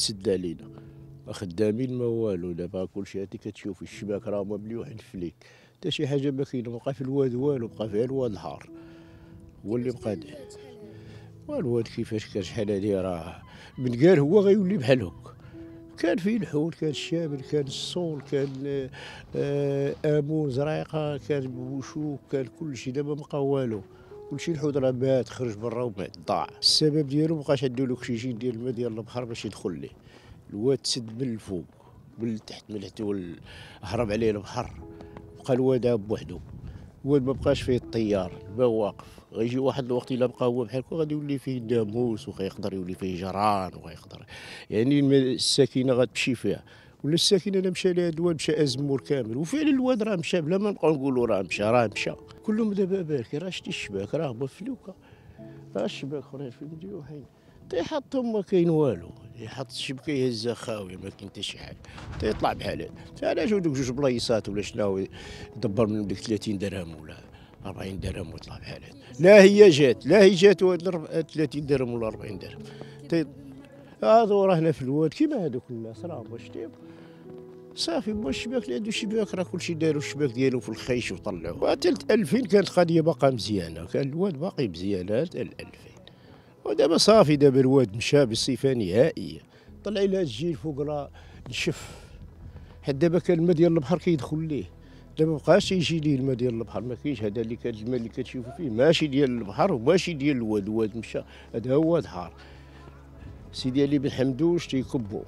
تسد علينا خدامين ما والو. دابا كلشي هادي كتشوف الشباك راه مملوحين فليك، حتى شي حاجه ما كاينه، بقى في الواد والو، بقى في الواد الحار هو اللي بقى والو. هاد كيفاش كان شحال هادي راه من قال هو غيولي بحال هكا. كان فيه الحول، كان الشامل، كان الصول، كان امون، زريقه، كان بوشوك، كان كلشي. دابا ما بقى والو، كلشي الحضره بات خرج برا وبعد ضاع. السبب ديالو مابقاش عندو لوكسيجين ديال الماء ديال البحر باش يدخل ليه. الواد تسد من الفوق من تحت من تحت، هرب عليه البحر، بقى الواد هاب بوحدو. الواد ما بقاش فيه الطيار، البا واقف. غيجي واحد الوقت الا بقى هو بحال هكا غادي يولي فيه الناموس، وغيقدر يولي فيه جران، وغيقدر يعني الساكنه غتمشي فيها. ولا الساكنه الا مشى لهاد الواد مشى أزمور كامل. وفعلا الواد راه مشى بلا ما نبقاو نقولوا راه مشى، راه مشى كلهم. دابا باكي راه شتي الشباك راه هو فلوكه، راه الشباك خرج في مديوحين، تيحطهم ما كاين والو. يحط الشبكه يهزها خاويه، ما كاين حتى شي حاجه، تيطلع بحال هذا. فعلاش دوك جوج بلايصات ولا شناهو دبر منهم ديك 30 درهم ولا 40 درهم وطلع بحال هذا. لا هي جات، لا هي جات وهاد 30 درهم ولا 40 درهم. هادو راه هنا في الواد كيما هادوك الناس راه شتي صافي. بوا الشباك اللي عنده الشباك راه كلشي داروا الشباك ديالو في الخيش وطلعوه. حتى 2000 كانت القضيه باقا مزيانه، كان الواد باقي مزيان حتى 2000. ودابا صافي، دابا الواد مشى بصفه نهائيه. طلع لها الجيل فوق راه نشف، حيت دابا كان الماء ديال البحر كيدخل ليه. دابا مابقاش يجي ليه الماء ديال البحر، ما كاينش هذا اللي كان الماء اللي كتشوفوا فيه ماشي ديال البحر وماشي ديال الواد. الواد مشى، هذا هو واد حار. سيدي علي بن حمدوش تيكبوا،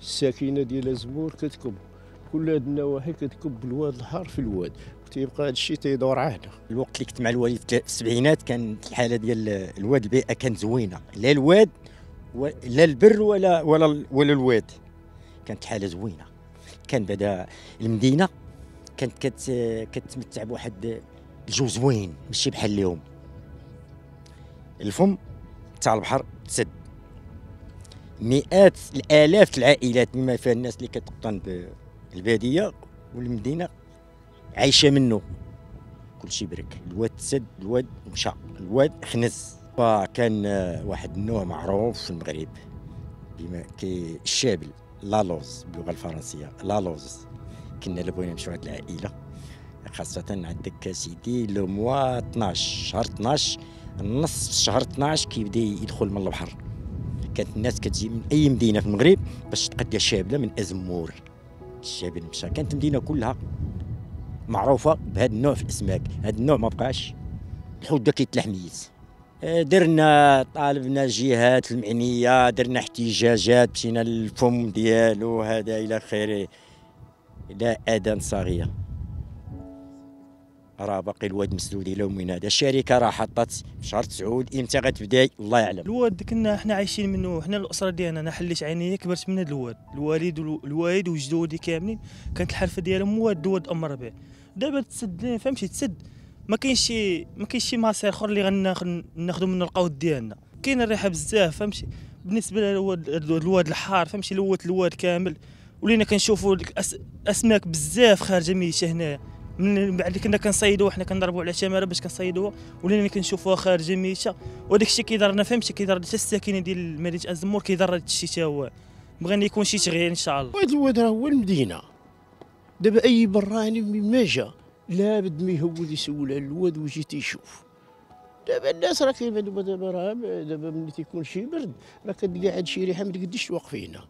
الساكنه ديال أزمور كتكب، كل هاد النواحي كتكب الواد الحار في الواد. تيبقى هذا الشيء تيدور عهد. الوقت اللي كنت مع الوالد في السبعينات كانت الحاله ديال الواد البيئه كانت زوينه، لا الواد لا البر ولا الواد، كانت حاله زوينه. كان بعدا المدينه كانت كتمتع بواحد الجو زوين، ماشي بحال اليوم. الفم تاع البحر تسد، مئات الالاف العائلات مما فيها الناس اللي كتقطن بالباديه والمدينه عايشه منه. كلشي برك، الواد تسد، الواد مشى، الواد خنز. كان واحد النوع معروف في المغرب بما كي الشابل، لالوز باللغه الفرنسيه، لالوز. كنا الا بغينا نمشيو عند العائله خاصه عندك سيدي لو موا 12، شهر 12، النص في شهر 12 كيبدا يدخل من البحر. كانت الناس كتجي من اي مدينه في المغرب باش تبقى ديال الشابله من أزمور. الشابل مشى، كانت المدينه كلها معروفه بهذا النوع في الاسماك. هذا النوع ما بقاش، الحوت دا كيتلح ميز. درنا طالبنا الجهات المعنيه، درنا احتجاجات، مشينا للفم ديالو هذا الى اخره. لا اذان صاغيه، راه باقي الواد مسدود الى يومنا هذا. الشركه راه حطت شهر 9، امتى غتبدا الله يعلم. الواد كنا حنا عايشين منه، حنا الاسره ديالنا. انا حليت عينيا كبرت من هذا الواد، الوالد والوالد وجدودي كاملين كانت الحرفه ديالهم هو الواد أم الربيع. دابا تسد، ما فهمتش تسد، ما كاينش شي مصير اخر اللي غناخذوا منه القوت ديالنا. كاين الريحه بزاف فهمتي، بالنسبه للواد الحار فهمتي، لوت الواد كامل ولينا كنشوفوا اسماك بزاف خارجه ميته هنايا. من بعد اللي كنا كنصيدوها حنا كنضربوا على الشماره باش كنصيدوها، ولينا كنشوفوها خارجه ميته. وداك الشيء كيضرنا فهمتي، كيضر حتى الساكنه ديال مدينه أزمور، كيضر هذا الشيء حتى هو. بغينا يكون شي تغيير ان شاء الله. هذا الواد راه هو المدينه. دابا اي براني ما جا لا بد ما يهود يسول على الواد ويجي تيشوف. دابا الناس راه كاين دابا ملي تيكون شي برد راه كتلقى عاد شي ريحه ما تقديش توقف هنا،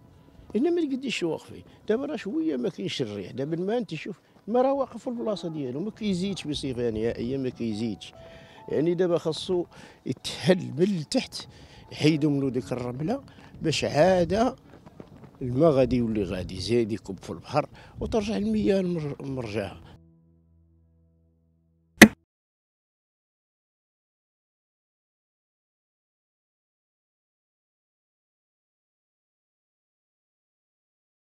هنا ما تقديش توقف. دابا راه شويه ما كاينش الريح، دابا الماء تيشوف ما راه واقف في البلاصه ديالو، ما كيزيدش بصفه نهائيه، ما كيزيدش. يعني دابا خاصو يتحل من التحت، يحيدوا منو ديك الرمله باش عاده الماء غادي يولي غادي زايد يكب في البحر وترجع المياه لمرجعها.